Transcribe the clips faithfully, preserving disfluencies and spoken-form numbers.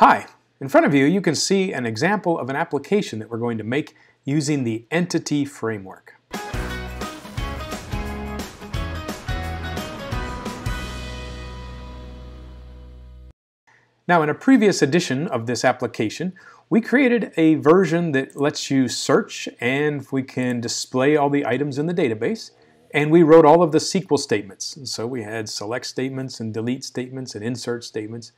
Hi, in front of you, you can see an example of an application that we're going to make using the Entity Framework. Now, in a previous edition of this application, we created a version that lets you search and we can display all the items in the database. And we wrote all of the S Q L statements. And so we had select statements and delete statements and insert statements.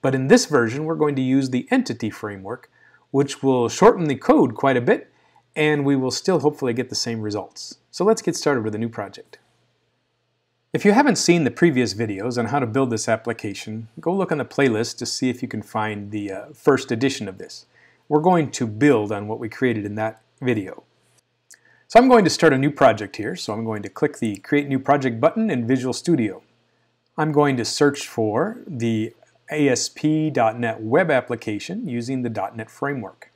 But in this version, we're going to use the Entity Framework, which will shorten the code quite a bit, and we will still hopefully get the same results. So let's get started with a new project. If you haven't seen the previous videos on how to build this application, go look on the playlist to see if you can find the uh, first edition of this. We're going to build on what we created in that video. So I'm going to start a new project here, so I'm going to click the Create New Project button in Visual Studio. I'm going to search for the A S P dot net web application using the dot net framework.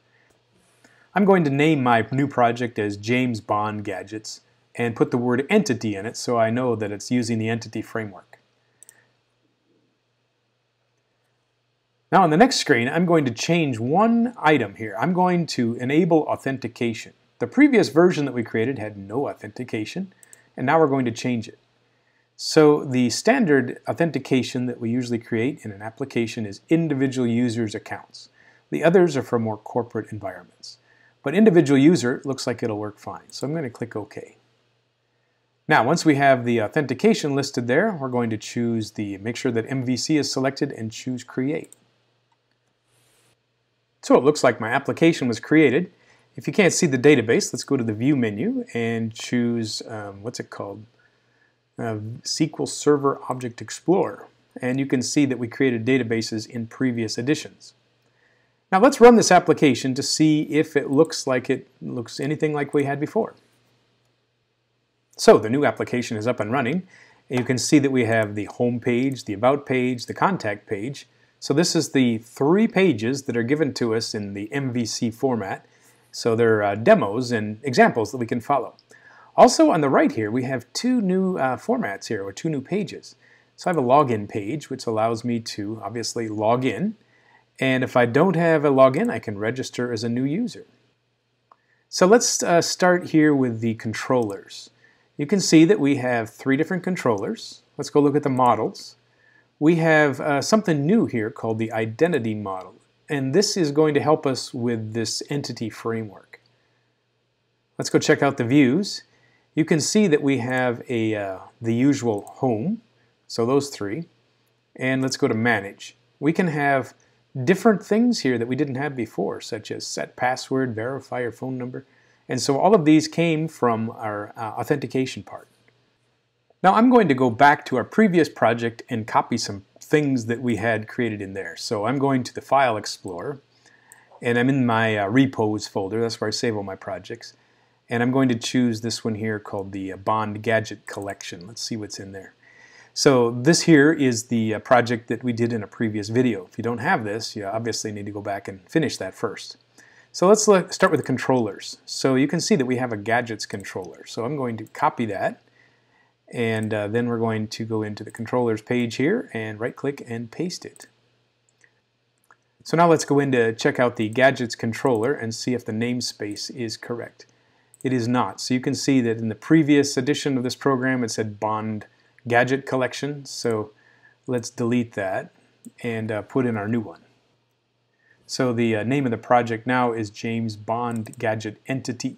I'm going to name my new project as James Bond Gadgets and put the word entity in it so I know that it's using the Entity Framework. Now on the next screen, I'm going to change one item here. I'm going to enable authentication. The previous version that we created had no authentication, and now we're going to change it. So the standard authentication that we usually create in an application is individual users' accounts. The others are for more corporate environments. But individual user looks like it'll work fine, so I'm going to click OK. Now once we have the authentication listed there, we're going to choose the make sure that M V C is selected and choose Create. So it looks like my application was created. If you can't see the database, let's go to the View menu and choose, um, what's it called? Uh, S Q L Server Object Explorer, and you can see that we created databases in previous editions. Now let's run this application to see if it looks like it looks anything like we had before. So the new application is up and running, and you can see that we have the home page, the about page, the contact page. So this is the three pages that are given to us in the M V C format, so they're uh, demos and examples that we can follow. Also on the right here, we have two new uh, formats here, or two new pages. So I have a login page, which allows me to obviously log in. And if I don't have a login, I can register as a new user. So let's uh, start here with the controllers. You can see that we have three different controllers. Let's go look at the models. We have uh, something new here called the identity model. And this is going to help us with this Entity Framework. Let's go check out the views. You can see that we have a, uh, the usual home, so those three, and let's go to manage. We can have different things here that we didn't have before, such as set password, verify your phone number, and so all of these came from our uh, authentication part. Now I'm going to go back to our previous project and copy some things that we had created in there. So I'm going to the File Explorer, and I'm in my uh, repos folder, that's where I save all my projects. And I'm going to choose this one here called the Bond Gadget Collection. Let's see what's in there. So this here is the project that we did in a previous video. If you don't have this, you obviously need to go back and finish that first. So let's look, start with the controllers. So you can see that we have a gadgets controller. So I'm going to copy that, and uh, then we're going to go into the controllers page here and right click and paste it. So now let's go in to check out the gadgets controller and see if the namespace is correct. It is not. So you can see that in the previous edition of this program it said Bond Gadget Collection, so let's delete that and uh, put in our new one. So the uh, name of the project now is James Bond Gadget Entity,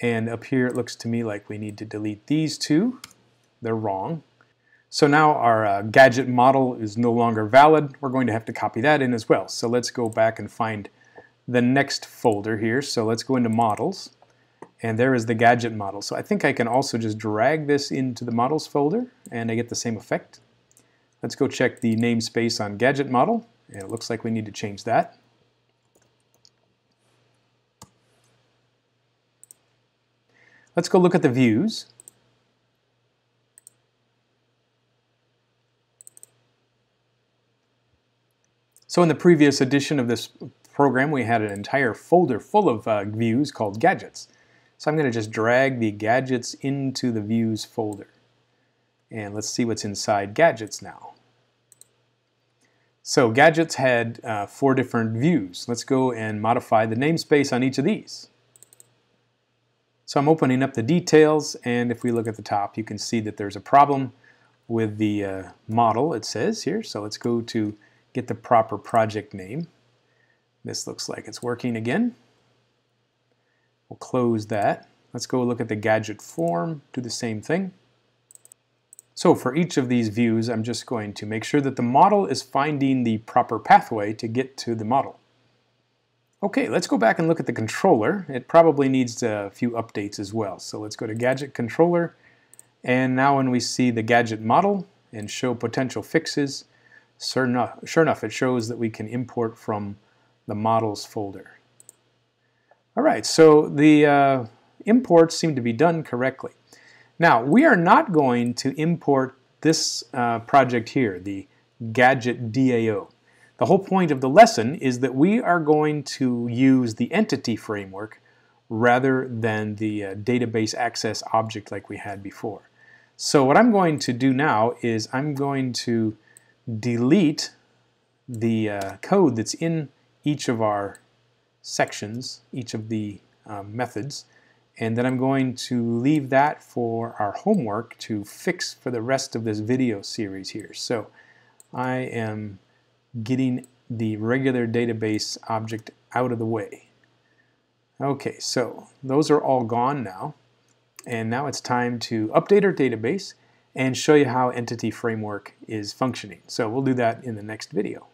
and up here it looks to me like we need to delete these two. They're wrong. So now our uh, gadget model is no longer valid. We're going to have to copy that in as well. So let's go back and find the next folder here. So let's go into models. And there is the gadget model. So I think I can also just drag this into the models folder and I get the same effect. Let's go check the namespace on gadget model. And it looks like we need to change that. Let's go look at the views. So in the previous edition of this program, we had an entire folder full of uh, views called gadgets. So I'm going to just drag the gadgets into the views folder. And let's see what's inside gadgets now. So gadgets had uh, four different views. Let's go and modify the namespace on each of these. So I'm opening up the details, and if we look at the top, you can see that there's a problem with the uh, model, it says here. So let's go to get the proper project name. This looks like it's working again. We'll close that. Let's go look at the gadget form, do the same thing. So for each of these views, I'm just going to make sure that the model is finding the proper pathway to get to the model. Okay, let's go back and look at the controller. It probably needs a few updates as well. So let's go to Gadget Controller, and now when we see the gadget model and show potential fixes, sure enough, sure enough it shows that we can import from the models folder. All right, so the uh, imports seem to be done correctly. Now, we are not going to import this uh, project here, the Gadget D A O. The whole point of the lesson is that we are going to use the Entity Framework rather than the uh, database access object like we had before. So what I'm going to do now is I'm going to delete the uh, code that's in each of our sections, each of the uh, methods, and then I'm going to leave that for our homework to fix for the rest of this video series here. So I am getting the regular database object out of the way. Okay, so those are all gone now, and now it's time to update our database and show you how Entity Framework is functioning. So we'll do that in the next video.